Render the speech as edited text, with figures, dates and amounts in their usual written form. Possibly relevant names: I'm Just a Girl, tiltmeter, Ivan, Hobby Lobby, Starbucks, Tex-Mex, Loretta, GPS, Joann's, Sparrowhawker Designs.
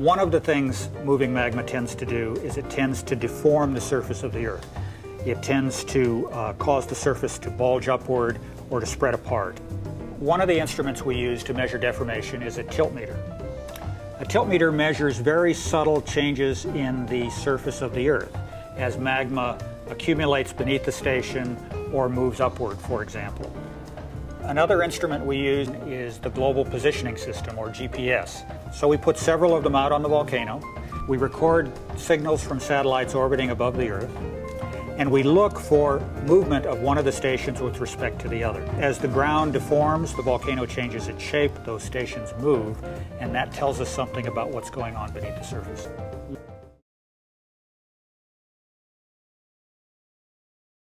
One of the things moving magma tends to do is it tends to deform the surface of the Earth. It tends to cause the surface to bulge upward or to spread apart. One of the instruments we use to measure deformation is a tiltmeter. A tiltmeter measures very subtle changes in the surface of the Earth as magma accumulates beneath the station or moves upward, for example. Another instrument we use is the Global Positioning System, or GPS. So we put several of them out on the volcano. We record signals from satellites orbiting above the Earth, and we look for movement of one of the stations with respect to the other. As the ground deforms, the volcano changes its shape, those stations move, and that tells us something about what's going on beneath the surface.